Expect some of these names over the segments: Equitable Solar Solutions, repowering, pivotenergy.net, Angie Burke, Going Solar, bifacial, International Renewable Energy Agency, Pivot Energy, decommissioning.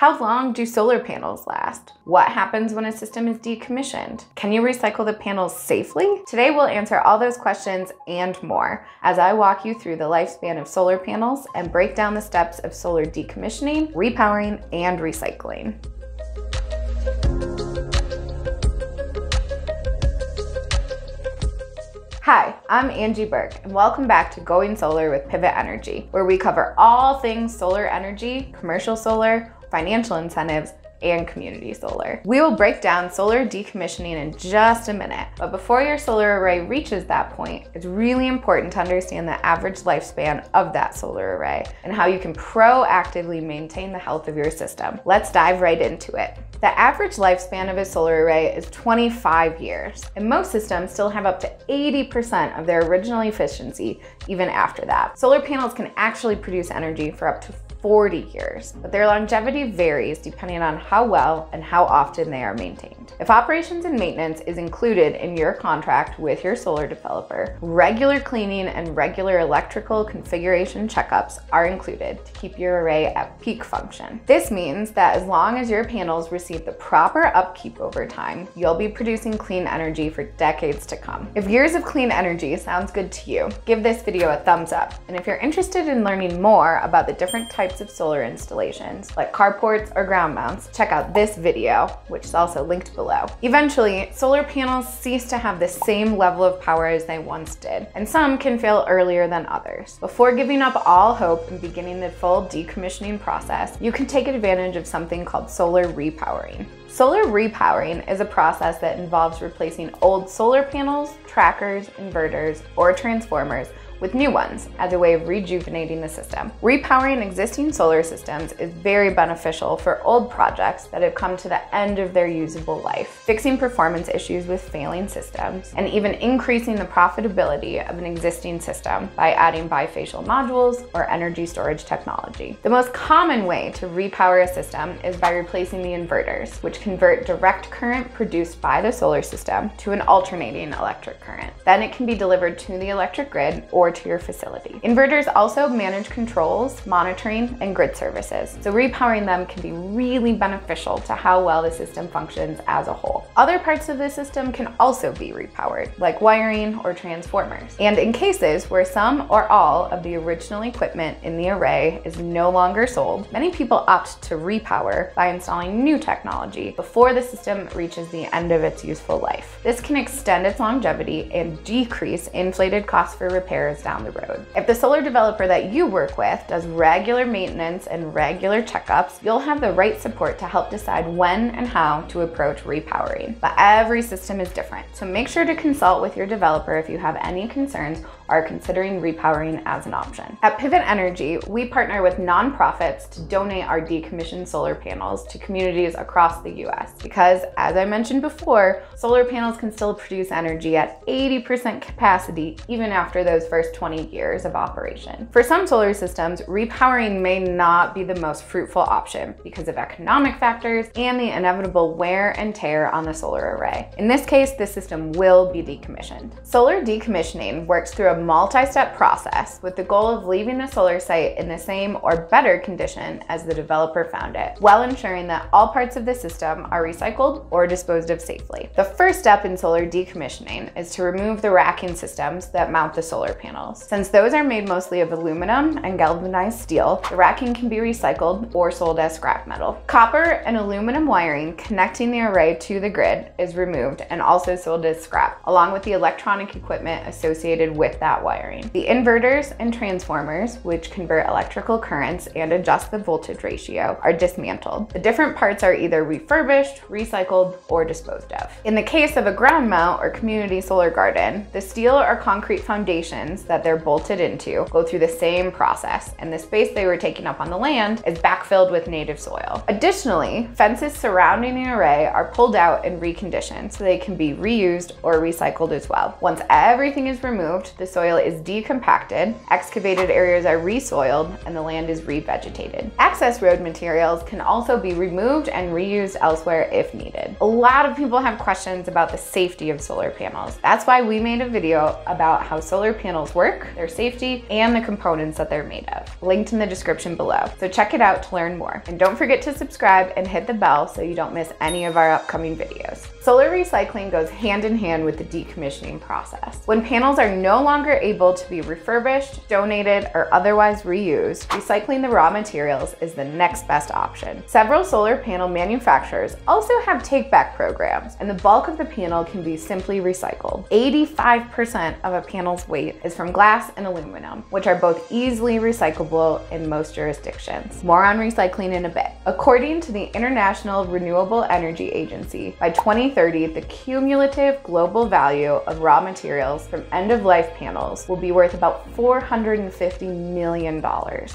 How long do solar panels last? What happens when a system is decommissioned? Can you recycle the panels safely? Today we'll answer all those questions and more as I walk you through the lifespan of solar panels and break down the steps of solar decommissioning, repowering, and recycling. Hi, I'm Angie Burke, and welcome back to Going Solar with Pivot Energy, where we cover all things solar energy, commercial solar, financial incentives, and community solar. We will break down solar decommissioning in just a minute, but before your solar array reaches that point, it's really important to understand the average lifespan of that solar array and how you can proactively maintain the health of your system. Let's dive right into it. The average lifespan of a solar array is 25 years, and most systems still have up to 80% of their original efficiency even after that. Solar panels can actually produce energy for up to 40 years, but their longevity varies depending on how well and how often they are maintained. If operations and maintenance is included in your contract with your solar developer, regular cleaning and regular electrical configuration checkups are included to keep your array at peak function. This means that as long as your panels receive the proper upkeep over time, you'll be producing clean energy for decades to come. If years of clean energy sounds good to you, give this video a thumbs up. And if you're interested in learning more about the different types of solar installations like carports or ground mounts, check out this video, which is also linked below. Eventually, solar panels cease to have the same level of power as they once did, and some can fail earlier than others. Before giving up all hope and beginning the full decommissioning process, you can take advantage of something called solar repowering. Solar repowering is a process that involves replacing old solar panels, trackers, inverters, or transformers with new ones as a way of rejuvenating the system. Repowering existing solar systems is very beneficial for old projects that have come to the end of their usable life, fixing performance issues with failing systems, and even increasing the profitability of an existing system by adding bifacial modules or energy storage technology. The most common way to repower a system is by replacing the inverters, which convert direct current produced by the solar system to an alternating electric current. Then it can be delivered to the electric grid or to your facility. Inverters also manage controls, monitoring, and grid services, so repowering them can be really beneficial to how well the system functions as a whole. Other parts of the system can also be repowered, like wiring or transformers. And in cases where some or all of the original equipment in the array is no longer sold, many people opt to repower by installing new technology before the system reaches the end of its useful life. This can extend its longevity and decrease inflated costs for repairs down the road. If the solar developer that you work with does regular maintenance and regular checkups, you'll have the right support to help decide when and how to approach repowering. But every system is different, so make sure to consult with your developer if you have any concerns or are considering repowering as an option. At Pivot Energy, we partner with nonprofits to donate our decommissioned solar panels to communities across the US because, as I mentioned before, solar panels can still produce energy at 80% capacity even after those first 20 years of operation. For some solar systems, repowering may not be the most fruitful option because of economic factors and the inevitable wear and tear on the solar array. In this case, the system will be decommissioned. Solar decommissioning works through a multi-step process with the goal of leaving the solar site in the same or better condition as the developer found it, while ensuring that all parts of the system are recycled or disposed of safely. The first step in solar decommissioning is to remove the racking systems that mount the solar panels. Since those are made mostly of aluminum and galvanized steel, the racking can be recycled or sold as scrap metal. Copper and aluminum wiring connecting the array to the grid is removed and also sold as scrap, along with the electronic equipment associated with that wiring. The inverters and transformers, which convert electrical currents and adjust the voltage ratio, are dismantled. The different parts are either refurbished, recycled, or disposed of. In the case of a ground mount or community solar garden, the steel or concrete foundations that they're bolted into go through the same process, and the space they were taking up on the land is backfilled with native soil. Additionally, fences surrounding the array are pulled out and reconditioned so they can be reused or recycled as well. Once everything is removed, the soil soil is decompacted, excavated areas are resoiled, and the land is revegetated. Excess road materials can also be removed and reused elsewhere if needed. A lot of people have questions about the safety of solar panels. That's why we made a video about how solar panels work, their safety, and the components that they're made of, linked in the description below. So check it out to learn more. And don't forget to subscribe and hit the bell so you don't miss any of our upcoming videos. Solar recycling goes hand in hand with the decommissioning process. When panels are no longer able to be refurbished, donated, or otherwise reused, recycling the raw materials is the next best option. Several solar panel manufacturers also have take-back programs, and the bulk of the panel can be simply recycled. 85% of a panel's weight is from glass and aluminum, which are both easily recyclable in most jurisdictions. More on recycling in a bit. According to the International Renewable Energy Agency, by 2030, the cumulative global value of raw materials from end-of-life panels will be worth about $450 million,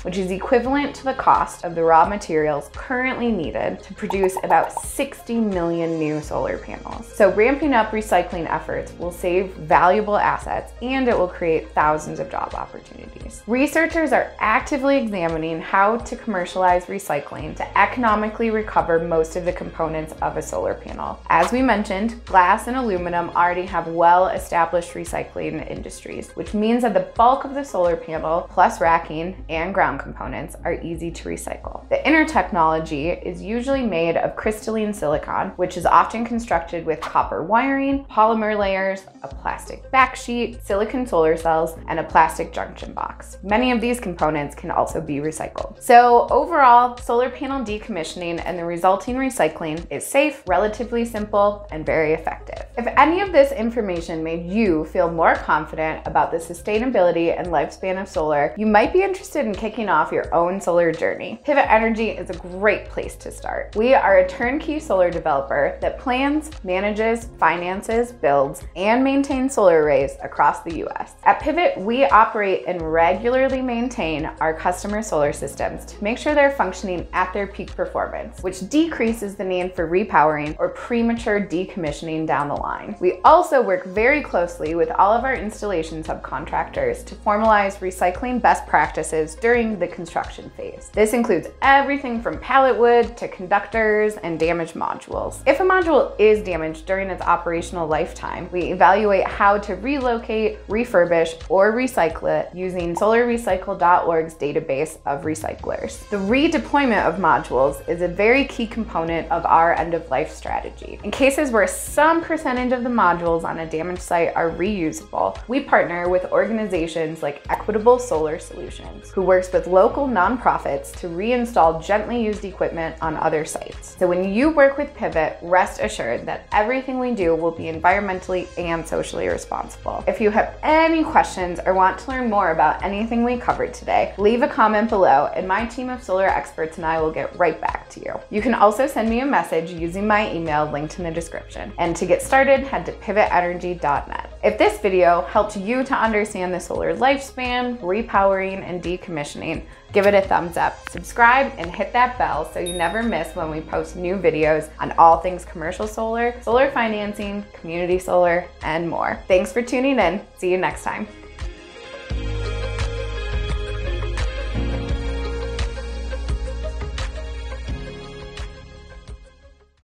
which is equivalent to the cost of the raw materials currently needed to produce about 60 million new solar panels. So ramping up recycling efforts will save valuable assets, and it will create thousands of job opportunities. Researchers are actively examining how to commercialize recycling to economically recover most of the components of a solar panel. As we mentioned, glass and aluminum already have well-established recycling industries, which means that the bulk of the solar panel, plus racking and ground components, are easy to recycle. The inner technology is usually made of crystalline silicon, which is often constructed with copper wiring, polymer layers, a plastic backsheet, silicon solar cells, and a plastic junction box. Many of these components can also be recycled. So overall, solar panel decommissioning and the resulting recycling is safe, relatively simple, and very effective. If any of this information made you feel more confident about the sustainability and lifespan of solar, you might be interested in kicking off your own solar journey. Pivot Energy is a great place to start. We are a turnkey solar developer that plans, manages, finances, builds, and maintains solar arrays across the U.S. At Pivot, we operate and regularly maintain our customer solar systems to make sure they're functioning at their peak performance, which decreases the need for repowering or premature decommissioning down the line. We also work very closely with all of our installation subcontractors to formalize recycling best practices during the construction phase. This includes everything from pallet wood to conductors and damaged modules. If a module is damaged during its operational lifetime, we evaluate how to relocate, refurbish, or recycle it using solarrecycle.org's database of recyclers. The redeployment of modules is a very key component of our end-of-life strategy. In cases where some percentage of the modules on a damaged site are reusable, we partner with organizations like Equitable Solar Solutions, who works with local nonprofits to reinstall gently used equipment on other sites. So when you work with Pivot, rest assured that everything we do will be environmentally and socially responsible. If you have any questions or want to learn more about anything we covered today, leave a comment below and my team of solar experts and I will get right back to you. You can also send me a message using my email linked in the description. And to get started, head to pivotenergy.net. If this video helped you to understand the solar lifespan, repowering, and decommissioning, give it a thumbs up, subscribe, and hit that bell so you never miss when we post new videos on all things commercial solar, solar financing, community solar, and more. Thanks for tuning in. See you next time.